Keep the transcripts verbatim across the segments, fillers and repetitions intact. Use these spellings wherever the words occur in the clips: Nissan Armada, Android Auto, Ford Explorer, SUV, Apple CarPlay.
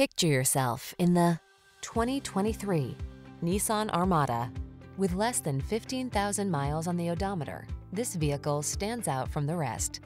Picture yourself in the twenty twenty-three Nissan Armada. With less than fifteen thousand miles on the odometer, this vehicle stands out from the rest.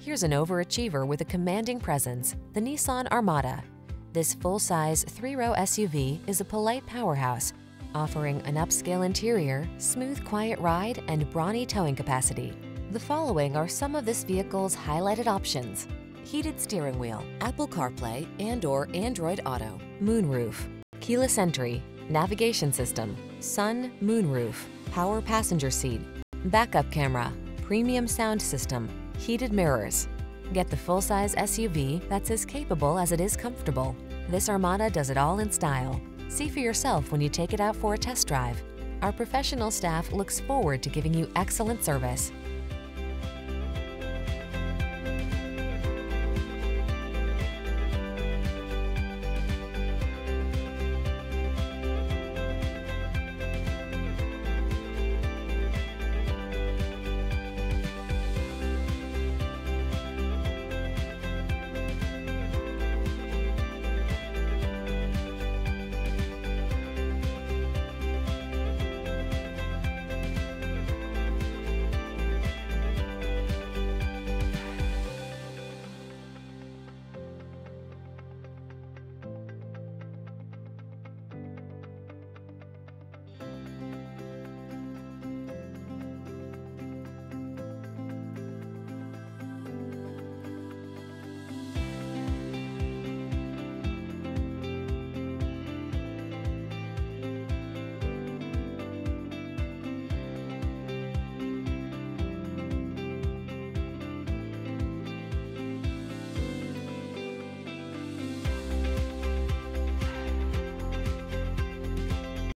Here's an overachiever with a commanding presence, the Nissan Armada. This full-size three-row S U V is a polite powerhouse, offering an upscale interior, smooth, quiet ride, and brawny towing capacity. The following are some of this vehicle's highlighted options: heated steering wheel, Apple CarPlay and/or Android Auto, moonroof, keyless entry, navigation system, sun, moonroof, power passenger seat, backup camera, premium sound system, heated mirrors. Get the full-size S U V that's as capable as it is comfortable. This Armada does it all in style. See for yourself when you take it out for a test drive. Our professional staff looks forward to giving you excellent service.